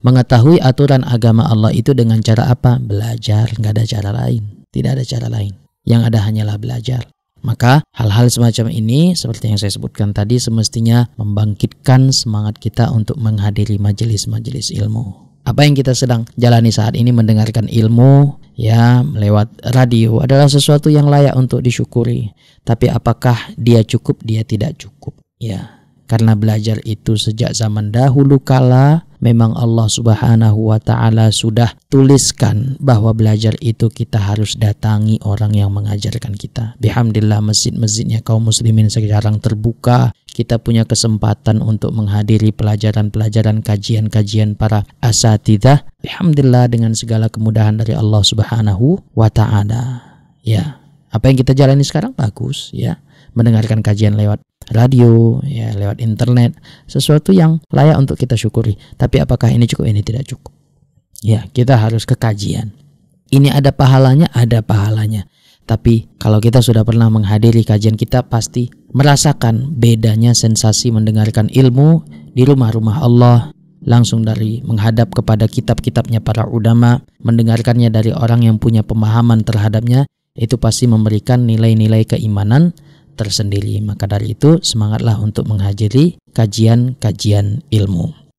Mengetahui aturan agama Allah itu dengan cara apa? Belajar, nggak ada cara lain. Tidak ada cara lain. Yang ada hanyalah belajar. Maka hal-hal semacam ini seperti yang saya sebutkan tadi semestinya membangkitkan semangat kita untuk menghadiri majelis-majelis ilmu. Apa yang kita sedang jalani saat ini, mendengarkan ilmu ya lewat radio, adalah sesuatu yang layak untuk disyukuri. Tapi apakah dia cukup? Dia tidak cukup ya. Karena belajar itu sejak zaman dahulu kala memang Allah Subhanahu wa Ta'ala sudah tuliskan bahwa belajar itu kita harus datangi orang yang mengajarkan kita. Bihamdillah masjid-masjidnya kaum muslimin sekarang terbuka. Kita punya kesempatan untuk menghadiri pelajaran-pelajaran, kajian-kajian para asatidzah. Bihamdillah, dengan segala kemudahan dari Allah Subhanahu wa Ta'ala. Ya, apa yang kita jalani sekarang bagus ya. Mendengarkan kajian lewat radio, ya, lewat internet, sesuatu yang layak untuk kita syukuri. Tapi apakah ini cukup? Ini tidak cukup. Ya, kita harus ke kajian. Ini ada pahalanya, ada pahalanya. Tapi kalau kita sudah pernah menghadiri kajian, kita pasti merasakan bedanya sensasi mendengarkan ilmu di rumah-rumah Allah, langsung dari menghadap kepada kitab-kitabnya para ulama, mendengarkannya dari orang yang punya pemahaman terhadapnya, itu pasti memberikan nilai-nilai keimanan tersendiri. Maka dari itu semangatlah untuk menghadiri kajian-kajian ilmu.